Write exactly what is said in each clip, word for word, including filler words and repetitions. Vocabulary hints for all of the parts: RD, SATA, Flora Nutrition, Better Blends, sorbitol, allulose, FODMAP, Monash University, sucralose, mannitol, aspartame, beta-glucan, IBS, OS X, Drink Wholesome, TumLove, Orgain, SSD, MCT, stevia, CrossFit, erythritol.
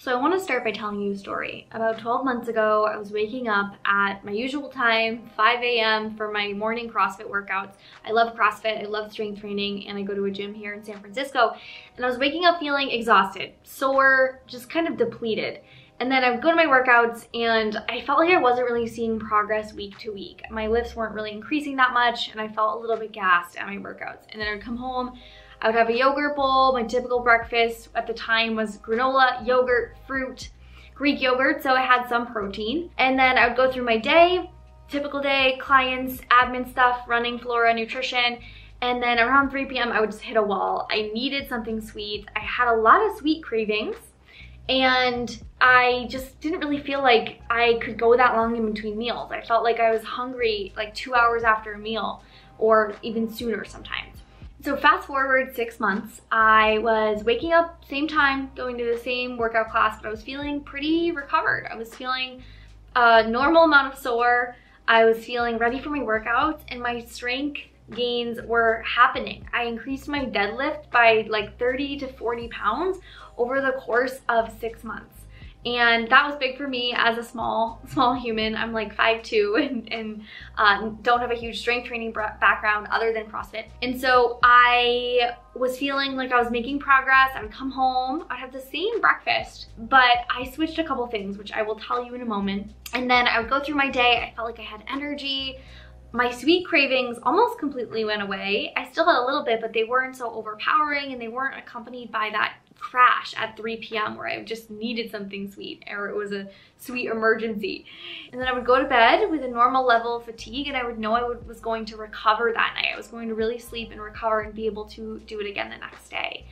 So I want to start by telling you a story. About twelve months ago, I was waking up at my usual time, five A M for my morning CrossFit workouts. I love CrossFit, I love strength training, and I go to a gym here in San Francisco. And I was waking up feeling exhausted, sore, just kind of depleted. And then I would go to my workouts and I felt like I wasn't really seeing progress week to week. My lifts weren't really increasing that much and I felt a little bit gassed at my workouts. And then I'd come home, I would have a yogurt bowl. My typical breakfast at the time was granola, yogurt, fruit, Greek yogurt, so I had some protein. And then I would go through my day, typical day, clients, admin stuff, running Flora Nutrition, and then around three P M I would just hit a wall. I needed something sweet. I had a lot of sweet cravings, and I just didn't really feel like I could go that long in between meals. I felt like I was hungry like two hours after a meal, or even sooner sometimes. So fast forward six months, I was waking up same time, going to the same workout class, but I was feeling pretty recovered. I was feeling a normal amount of sore. I was feeling ready for my workouts and my strength gains were happening. I increased my deadlift by like thirty to forty pounds over the course of six months. And that was big for me as a small, small human. I'm like five two and, and uh, don't have a huge strength training background other than CrossFit. And so I was feeling like I was making progress. I would come home, I'd have the same breakfast, but I switched a couple things, which I will tell you in a moment. And then I would go through my day. I felt like I had energy. My sweet cravings almost completely went away. I still had a little bit, but they weren't so overpowering and they weren't accompanied by that crash at three P M where I just needed something sweet or it was a sweet emergency. And then I would go to bed with a normal level of fatigue and I would know I would, was going to recover that night. I was going to really sleep and recover and be able to do it again the next day.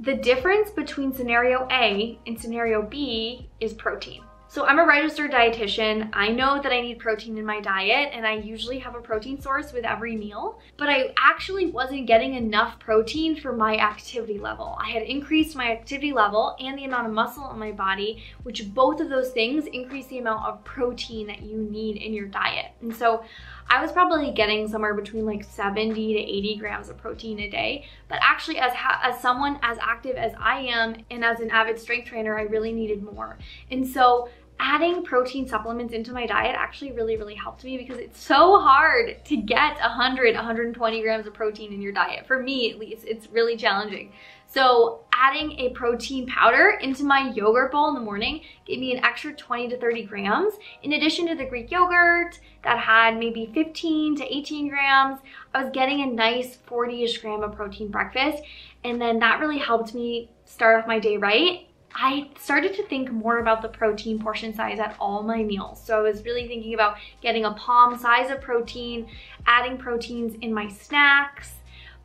The difference between scenario A and scenario B is protein. So I'm a registered dietitian. I know that I need protein in my diet and I usually have a protein source with every meal, but I actually wasn't getting enough protein for my activity level. I had increased my activity level and the amount of muscle in my body, which both of those things increase the amount of protein that you need in your diet. And so I was probably getting somewhere between like seventy to eighty grams of protein a day, but actually as, ha as someone as active as I am and as an avid strength trainer, I really needed more. And so adding protein supplements into my diet actually really, really helped me because it's so hard to get one hundred, one hundred twenty grams of protein in your diet. For me, at least, it's really challenging. So adding a protein powder into my yogurt bowl in the morning gave me an extra twenty to thirty grams. In addition to the Greek yogurt that had maybe fifteen to eighteen grams, I was getting a nice forty-ish gram of protein breakfast. And then that really helped me start off my day right. I started to think more about the protein portion size at all my meals. So I was really thinking about getting a palm size of protein, adding proteins in my snacks,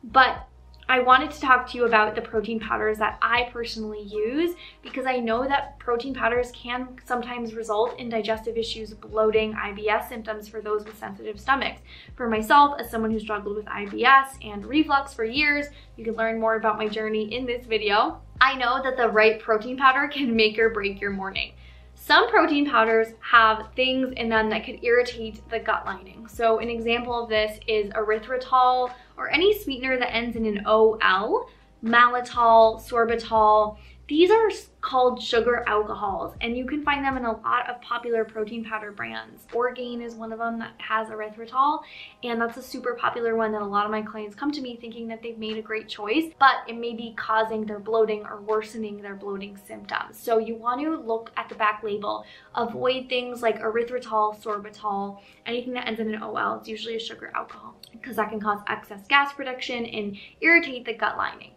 but I wanted to talk to you about the protein powders that I personally use because I know that protein powders can sometimes result in digestive issues, bloating, I B S symptoms for those with sensitive stomachs. For myself, as someone who struggled with I B S and reflux for years, you can learn more about my journey in this video. I know that the right protein powder can make or break your morning. Some protein powders have things in them that could irritate the gut lining. So an example of this is erythritol or any sweetener that ends in an O L, mannitol, sorbitol. These are called sugar alcohols and you can find them in a lot of popular protein powder brands. Orgain is one of them that has erythritol and that's a super popular one that a lot of my clients come to me thinking that they've made a great choice, but it may be causing their bloating or worsening their bloating symptoms. So you want to look at the back label. Avoid things like erythritol, sorbitol, anything that ends in an O L. It's usually a sugar alcohol because that can cause excess gas production and irritate the gut lining.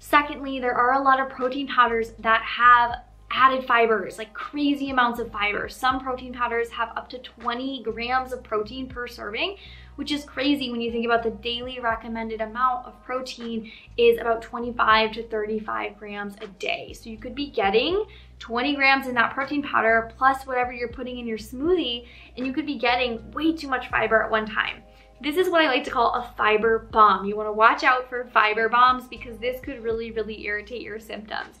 Secondly, there are a lot of protein powders that have added fibers, like crazy amounts of fiber. Some protein powders have up to twenty grams of protein per serving, which is crazy when you think about the daily recommended amount of protein is about twenty-five to thirty-five grams a day. So you could be getting twenty grams in that protein powder plus whatever you're putting in your smoothie, and you could be getting way too much fiber at one time. This is what I like to call a fiber bomb. You want to watch out for fiber bombs because this could really, really irritate your symptoms.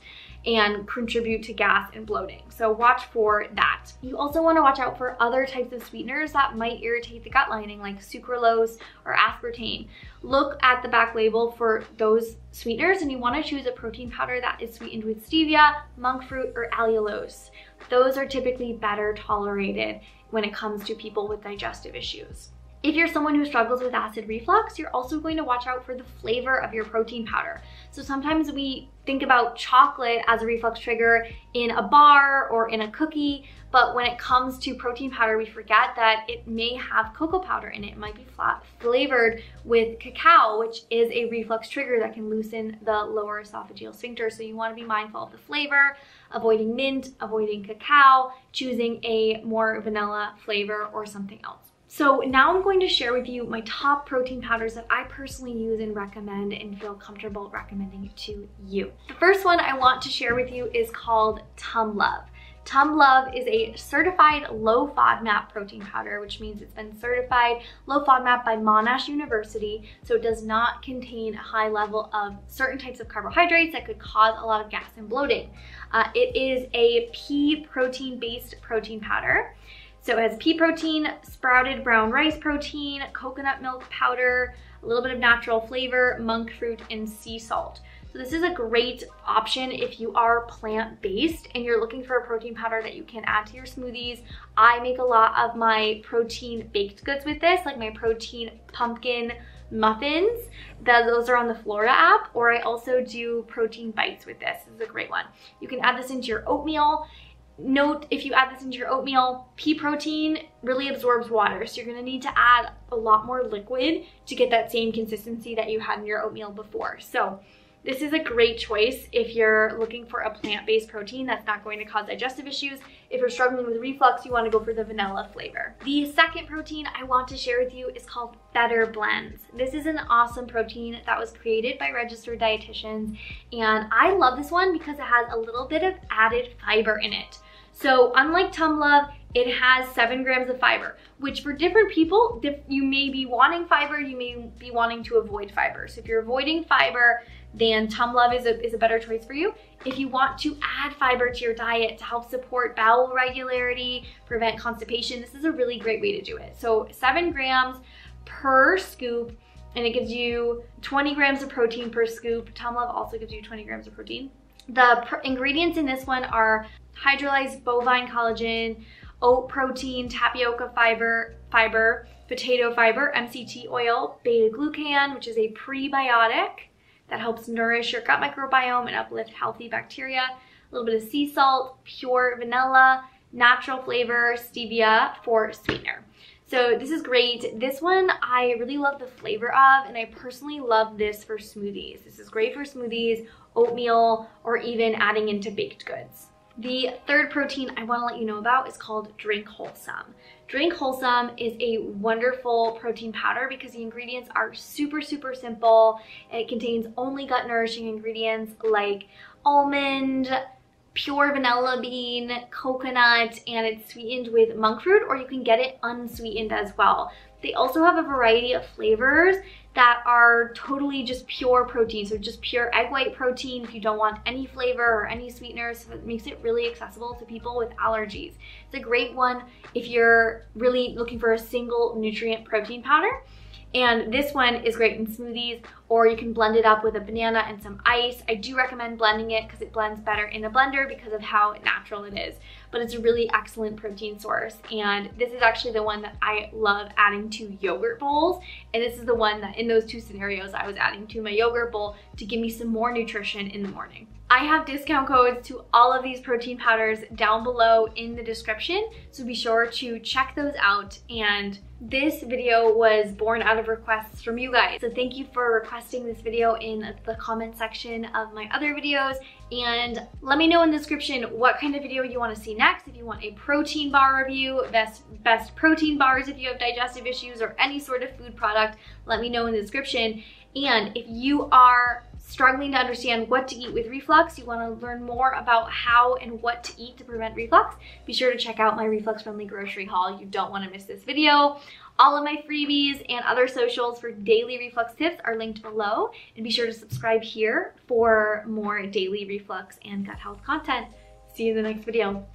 and contribute to gas and bloating. So watch for that. You also want to watch out for other types of sweeteners that might irritate the gut lining, like sucralose or aspartame. Look at the back label for those sweeteners, and you want to choose a protein powder that is sweetened with stevia, monk fruit, or allulose. Those are typically better tolerated when it comes to people with digestive issues. If you're someone who struggles with acid reflux, you're also going to watch out for the flavor of your protein powder. So sometimes we think about chocolate as a reflux trigger in a bar or in a cookie, but when it comes to protein powder, we forget that it may have cocoa powder in it. It might be flat flavored with cacao, which is a reflux trigger that can loosen the lower esophageal sphincter. So you want to be mindful of the flavor, avoiding mint, avoiding cacao, choosing a more vanilla flavor or something else. So now I'm going to share with you my top protein powders that I personally use and recommend and feel comfortable recommending to you. The first one I want to share with you is called TumLove. TumLove is a certified low FODMAP protein powder, which means it's been certified low FODMAP by Monash University, so it does not contain a high level of certain types of carbohydrates that could cause a lot of gas and bloating. Uh, it is a pea protein-based protein powder. So it has pea protein, sprouted brown rice protein, coconut milk powder, a little bit of natural flavor, monk fruit, and sea salt. So this is a great option if you are plant-based and you're looking for a protein powder that you can add to your smoothies. I make a lot of my protein baked goods with this, like my protein pumpkin muffins. The, those are on the Flora app, or I also do protein bites with this. This is a great one. You can add this into your oatmeal. Note, if you add this into your oatmeal, pea protein really absorbs water, so you're going to need to add a lot more liquid to get that same consistency that you had in your oatmeal before. So this is a great choice if you're looking for a plant-based protein that's not going to cause digestive issues. If you're struggling with reflux, you want to go for the vanilla flavor. The second protein I want to share with you is called Better Blends. This is an awesome protein that was created by registered dietitians, and I love this one because it has a little bit of added fiber in it. So unlike TumLove, it has seven grams of fiber, which for different people, you may be wanting fiber, you may be wanting to avoid fiber. So if you're avoiding fiber, then TumLove is a, is a better choice for you. If you want to add fiber to your diet to help support bowel regularity, prevent constipation, this is a really great way to do it. So seven grams per scoop, and it gives you twenty grams of protein per scoop. TumLove also gives you twenty grams of protein. The pr ingredients in this one are hydrolyzed bovine collagen, oat protein, tapioca fiber, fiber, potato fiber, M C T oil, beta-glucan, which is a prebiotic that helps nourish your gut microbiome and uplift healthy bacteria, a little bit of sea salt, pure vanilla, natural flavor, stevia for sweetener. So this is great. This one I really love the flavor of, and I personally love this for smoothies. This is great for smoothies, oatmeal, or even adding into baked goods. The third protein I want to let you know about is called Drink Wholesome. Drink Wholesome is a wonderful protein powder because the ingredients are super, super simple. It contains only gut nourishing ingredients like almond, pure vanilla bean, coconut, and it's sweetened with monk fruit, or you can get it unsweetened as well. They also have a variety of flavors that are totally just pure protein. So just pure egg white protein if you don't want any flavor or any sweeteners. So it makes it really accessible to people with allergies. It's a great one if you're really looking for a single nutrient protein powder. And this one is great in smoothies, or you can blend it up with a banana and some ice. I do recommend blending it because it blends better in a blender because of how natural it is. But it's a really excellent protein source. And this is actually the one that I love adding to yogurt bowls. And this is the one that in those two scenarios I was adding to my yogurt bowl to give me some more nutrition in the morning. I have discount codes to all of these protein powders down below in the description, so be sure to check those out. And this video was born out of requests from you guys, so thank you for requesting this video in the comment section of my other videos. And let me know in the description what kind of video you want to see next. If you want a protein bar review, best best protein bars if you have digestive issues, or any sort of food product, let me know in the description. And if you are struggling to understand what to eat with reflux, you want to learn more about how and what to eat to prevent reflux, be sure to check out my reflux friendly grocery haul. You don't want to miss this video. All of my freebies and other socials for daily reflux tips are linked below, and be sure to subscribe here for more daily reflux and gut health content. See you in the next video.